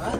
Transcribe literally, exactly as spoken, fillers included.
Bangla